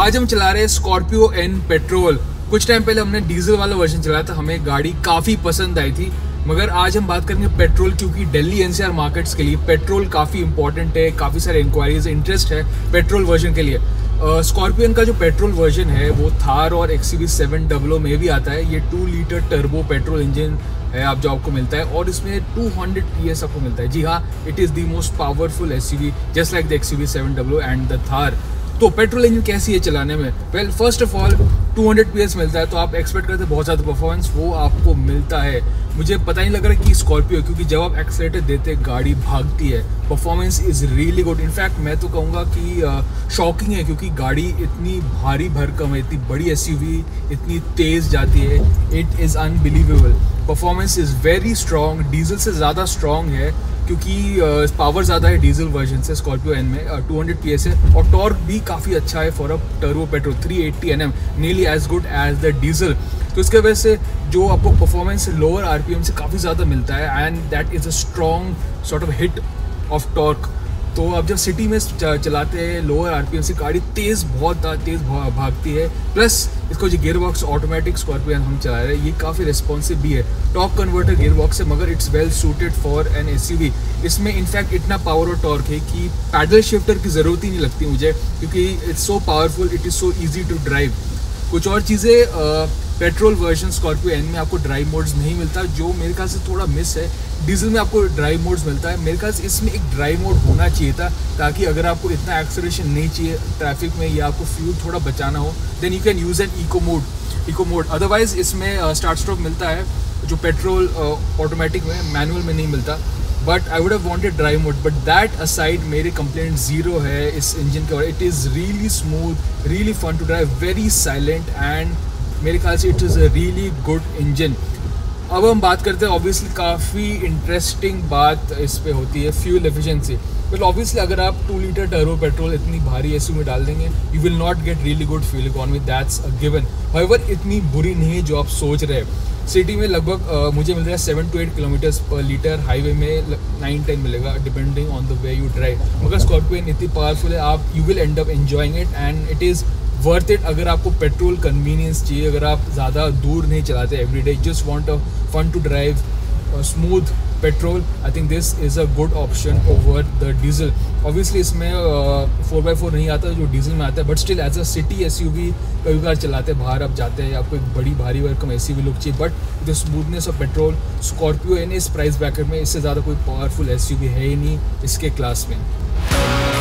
आज हम चला रहे हैं स्कॉर्पियो एन पेट्रोल। कुछ टाइम पहले हमने डीजल वाला वर्जन चलाया था, हमें गाड़ी काफ़ी पसंद आई थी, मगर आज हम बात करेंगे पेट्रोल, क्योंकि दिल्ली एनसीआर मार्केट्स के लिए पेट्रोल काफ़ी इंपॉर्टेंट है। काफ़ी सारे इंक्वायरीज, इंटरेस्ट है पेट्रोल वर्जन के लिए। स्कॉर्पियो का जो पेट्रोल वर्जन है वो थार और XUV700 में भी आता है। ये 2 लीटर टर्बो पेट्रोल इंजन है आप जो आपको मिलता है, और इसमें 200 PS आपको मिलता है। जी हाँ, it is the most powerful SUV just like the XUV700 and the Thar. तो पेट्रोल इंजन कैसी है चलाने में? Well, first of all 200 PS मिलता है, तो आप एक्सपेक्ट करते हैं बहुत ज़्यादा परफॉर्मेंस, वो आपको मिलता है। मुझे पता ही लग रहा है कि स्कॉर्पियो, क्योंकि जब आप एक्सेलेरेटर देते गाड़ी भागती है। Performance is really good. In fact मैं तो कहूँगा कि शॉकिंग है, क्योंकि गाड़ी इतनी भारी भरकम है, इतनी बड़ी SUV इतनी तेज़ जाती है। It is unbelievable. Performance is very strong, diesel से ज़्यादा स्ट्रॉन्ग है, क्योंकि पावर ज़्यादा है डीजल वर्जन से। स्कॉर्पियो एन में 200 PS है, और टॉर्क भी काफ़ी अच्छा है for a turbo petrol. 380 Nm nearly as good as the diesel. तो इसके वजह से जो आपको परफॉर्मेंस लोअर RPM से काफ़ी ज़्यादा मिलता है, and that is a strong sort of hit of torque. तो आप जब सिटी में चलाते हैं लोअर RPM से गाड़ी बहुत तेज़ भागती है। प्लस इसको जो गियर बॉक्स ऑटोमेटिक स्कॉर्पियो हम चला रहे हैं, ये काफ़ी रेस्पॉन्सिव भी है। टॉप कन्वर्टर गियर बॉक्स है, मगर it's well suited for an SUV। इसमें इनफैक्ट इतना पावर और टॉर्क है कि पैडल शिफ्टर की ज़रूरत ही नहीं लगती मुझे, क्योंकि it's so powerful, it is so easy to drive. कुछ और चीज़ें पेट्रोल वर्जन स्कॉर्पियो एन में आपको ड्राइव मोड्स नहीं मिलता, जो मेरे ख्याल से थोड़ा मिस है। डीजल में आपको ड्राइव मोड्स मिलता है। मेरे ख्याल से इसमें एक ड्राइव मोड होना चाहिए था, ताकि अगर आपको इतना एक्सेलरेशन नहीं चाहिए ट्रैफिक में, या आपको फ्यूल थोड़ा बचाना हो, then you can use an eco mode. Otherwise इसमें स्टार्ट स्टॉप मिलता है जो पेट्रोल ऑटोमेटिक में, मैनुअल में नहीं मिलता। But I would have wanted drive mode, but that aside मेरे कंप्लेंट ज़ीरो है इस इंजन के। और it is really smooth, really fun to drive, very silent, and मेरे ख्याल से it is a really good engine. अब हम बात करते हैं, ऑब्वियसली काफ़ी इंटरेस्टिंग बात इस पे होती है, फ्यूल एफिशिएंसी। बट ऑब्वियसली अगर आप 2 लीटर टर्बो पेट्रोल इतनी भारी SUV में डाल देंगे, you will not get really good fuel economy, that's a given. However इतनी बुरी नहीं है जो आप सोच रहे हैं। सिटी में लगभग मुझे मिल रहा है 7 to 8 km/L, हाईवे में 9-10 मिलेगा depending on the way you drive. मगर स्कॉर्पियो इतनी पावरफुल है, आप you will end up enjoying it, and it is worth it. अगर आपको पेट्रोल कन्वीनियंस चाहिए, अगर आप ज़्यादा दूर नहीं चलाते every day, just want a fun to drive smooth petrol, I think this is a good option over the diesel. Obviously इसमें 4x4 नहीं आता जो डीजल में आता है, but still as a city SUV कभी बार चलाते हैं, बाहर आप जाते हैं, आपको एक बड़ी भारी भरकम SUV लुक चाहिए। But the smoothness of petrol, Scorpio N इस प्राइस ब्रैकेट में इससे ज़्यादा कोई पावरफुल SUV है ही नहीं इसके क्लास में।